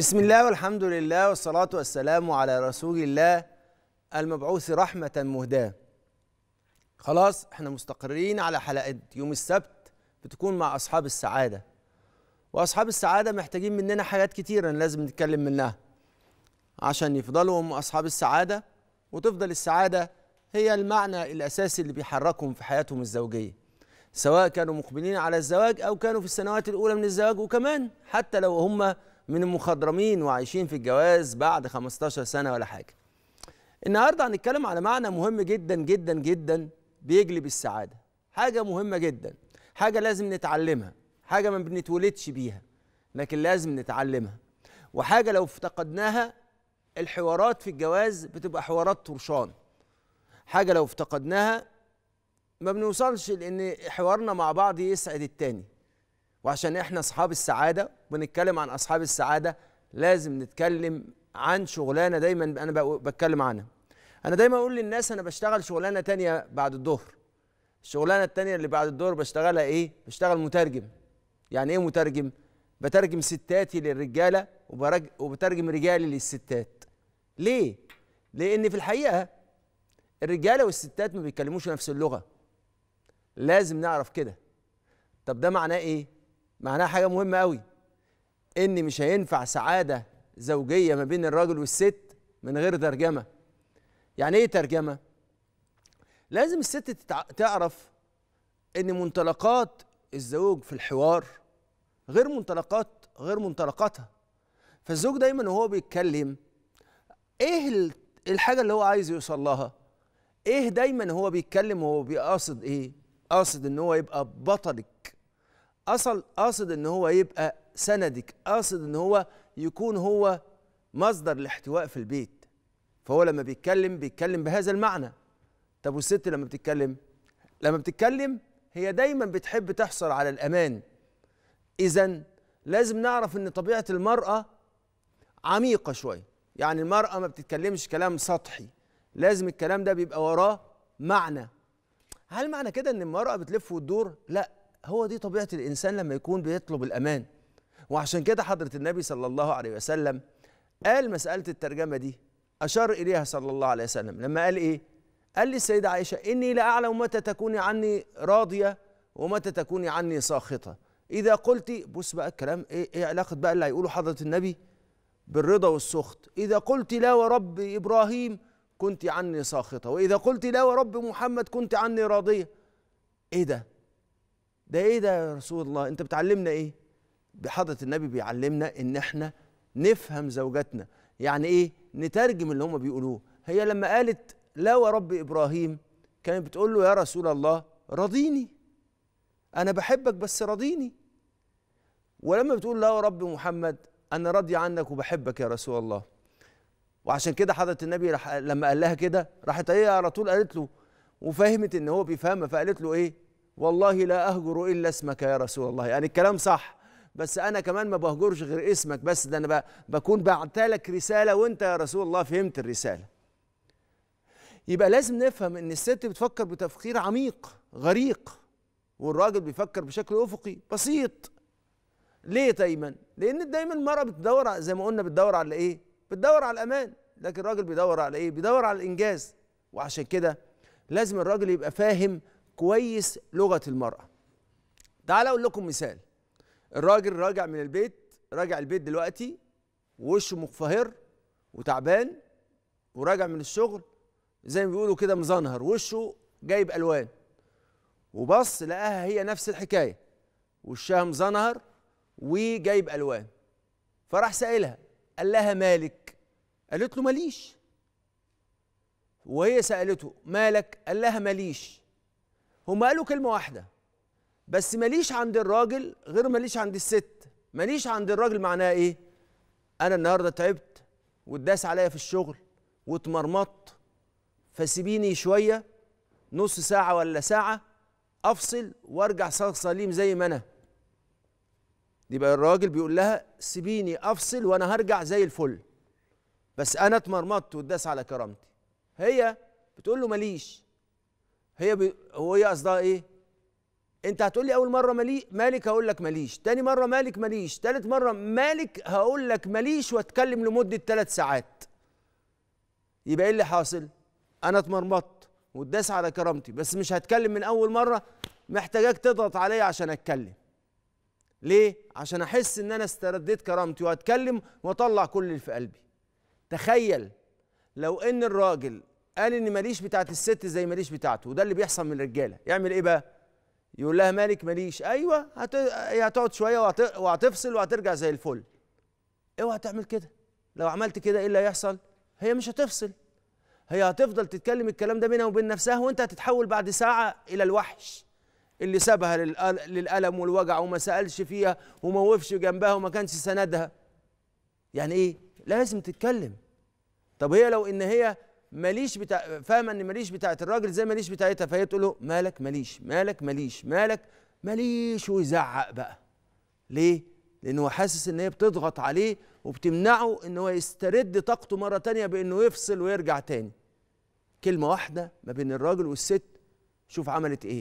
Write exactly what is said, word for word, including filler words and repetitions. بسم الله والحمد لله والصلاة والسلام على رسول الله المبعوث رحمة مهداة. خلاص احنا مستقرين على حلقة يوم السبت بتكون مع أصحاب السعادة، وأصحاب السعادة محتاجين مننا حاجات كتيرة لازم نتكلم منها عشان يفضلوا هم أصحاب السعادة وتفضل السعادة هي المعنى الأساسي اللي بيحركهم في حياتهم الزوجية، سواء كانوا مقبلين على الزواج أو كانوا في السنوات الأولى من الزواج، وكمان حتى لو هم من المخضرمين وعايشين في الجواز بعد خمستاشر سنة ولا حاجة. النهاردة هنتكلم على معنى مهم جدا جدا جدا بيجلب السعادة، حاجة مهمة جدا، حاجة لازم نتعلمها، حاجة ما بنتولدش بيها لكن لازم نتعلمها، وحاجة لو افتقدناها الحوارات في الجواز بتبقى حوارات طرشان، حاجة لو افتقدناها ما بنوصلش لأن حوارنا مع بعض يسعد التاني. وعشان احنا اصحاب السعاده بنتكلم عن اصحاب السعاده لازم نتكلم عن شغلانه دايما انا بتكلم عنها. انا دايما اقول للناس انا بشتغل شغلانه تانية بعد الظهر. الشغلانه التانية اللي بعد الظهر بشتغلها ايه؟ بشتغل مترجم. يعني ايه مترجم؟ بترجم ستاتي للرجاله وبترجم رجالي للستات. ليه؟ لان في الحقيقه الرجاله والستات ما بيتكلموش نفس اللغه. لازم نعرف كده. طب ده معناه ايه؟ معناها حاجة مهمة قوي، إن مش هينفع سعادة زوجية ما بين الراجل والست من غير ترجمة. يعني إيه ترجمة؟ لازم الست تتع... تعرف إن منطلقات الزوج في الحوار غير منطلقات غير منطلقاتها. فالزوج دايماً وهو بيتكلم إيه الحاجة اللي هو عايز يوصل لها؟ إيه دايماً هو بيتكلم وهو بيقصد إيه؟ قاصد إن هو يبقى بطلك، أصل قاصد إن هو يبقى سندك، قاصد إن هو يكون هو مصدر الاحتواء في البيت. فهو لما بيتكلم بيتكلم بهذا المعنى. طب والست لما بتتكلم؟ لما بتتكلم هي دايما بتحب تحصل على الأمان. إذن لازم نعرف إن طبيعة المرأة عميقة شوية، يعني المرأة ما بتتكلمش كلام سطحي، لازم الكلام ده بيبقى وراه معنى. هل معنى كده إن المرأة بتلف وتدور؟ لأ، هو دي طبيعة الإنسان لما يكون بيطلب الأمان. وعشان كده حضرة النبي صلى الله عليه وسلم قال مسألة الترجمة دي، أشار إليها صلى الله عليه وسلم لما قال إيه؟ قال للسيدة عائشة: إني لا أعلم متى تكوني عني راضية ومتى تكوني عني ساخطة. إذا قلتي، بص بقى الكلام إيه, إيه علاقة بقى اللي هيقوله حضرة النبي بالرضا والسخط، إذا قلتي لا ورب إبراهيم كنت عني ساخطة، وإذا قلتي لا ورب محمد كنت عني راضية. إيه ده؟ ده ايه ده يا رسول الله؟ انت بتعلمنا ايه؟ بحضرة النبي بيعلمنا ان احنا نفهم زوجاتنا، يعني ايه؟ نترجم اللي هم بيقولوه. هي لما قالت لا ورب ابراهيم كانت بتقول له يا رسول الله رضيني، انا بحبك بس رضيني. ولما بتقول لا ورب محمد انا راضي عنك وبحبك يا رسول الله. وعشان كده حضرة النبي رح لما قال لها كده راحت هي على طول قالت له، وفهمت ان هو بيفهمها فقالت له ايه؟ والله لا أهجر إلا اسمك يا رسول الله. يعني الكلام صح، بس أنا كمان ما بهجرش غير اسمك بس، ده أنا بكون بعتلك رسالة وأنت يا رسول الله فهمت الرسالة. يبقى لازم نفهم إن الست بتفكر بتفكير عميق غريق، والراجل بيفكر بشكل أفقي بسيط. ليه دايما؟ لأن دايما المرأة بتدور زي ما قلنا بتدور على إيه؟ بتدور على الأمان، لكن الراجل بيدور على إيه؟ بيدور على الإنجاز. وعشان كده لازم الراجل يبقى فاهم كويس لغة المرأة. تعال أقول لكم مثال. الراجل راجع من البيت، راجع البيت دلوقتي ووشه مقفهر وتعبان، وراجع من الشغل زي ما بيقولوا كده مزنهر، وشه جايب ألوان، وبص لقاها هي نفس الحكاية، وشها مزنهر وجايب ألوان. فراح سائلها قال لها مالك؟ قالت له ماليش. وهي سألته مالك؟ قال لها ماليش. هم قالوا كلمة واحدة بس، ماليش عند الراجل غير ماليش عند الست. ماليش عند الراجل معناها ايه؟ أنا النهاردة تعبت واتداس عليا في الشغل واتمرمطت، فسيبيني شوية نص ساعة ولا ساعة أفصل وأرجع سليم زي ما أنا. يبقى الراجل بيقول لها سيبيني أفصل وأنا هرجع زي الفل، بس أنا اتمرمطت واتداس على كرامتي. هي بتقول له ماليش. هي بي... هو هي قصدها ايه؟ انت هتقول لي اول مره مالي مالك، هقول لك ماليش. تاني مره مالك ماليش. تالت مره مالك، هقول لك ماليش واتكلم لمده ثلاث ساعات. يبقى ايه اللي حاصل؟ انا اتمرمطت واتداس على كرامتي، بس مش هتكلم من اول مره، محتاجاك تضغط عليا عشان اتكلم. ليه؟ عشان احس ان انا استرديت كرامتي واتكلم واطلع كل اللي في قلبي. تخيل لو ان الراجل قال ان ماليش بتاعت الست زي ماليش بتاعته، وده اللي بيحصل من الرجاله، يعمل ايه بقى؟ يقول لها مالك ماليش، ايوه هت... هتقعد شويه وهت... وهتفصل وهترجع زي الفل. اوعى تعمل كده، لو عملت كده ايه اللي هيحصل؟ هي مش هتفصل، هي هتفضل تتكلم الكلام ده بينها وبين نفسها، وانت هتتحول بعد ساعه الى الوحش اللي سابها للألم والوجع وما سألش فيها وما وقفش جنبها وما كانش سندها. يعني ايه؟ لازم تتكلم. طب هي لو ان هي ماليش بتاع، فاهمه ان ماليش بتاعت الراجل زي ماليش بتاعتها، فهي تقول له مالك ماليش، مالك ماليش، مالك ماليش، ويزعق بقى. ليه؟ لانه حاسس ان هي بتضغط عليه وبتمنعه ان هو يسترد طاقته مره ثانيه بانه يفصل ويرجع تاني. كلمه واحده ما بين الراجل والست شوف عملت ايه.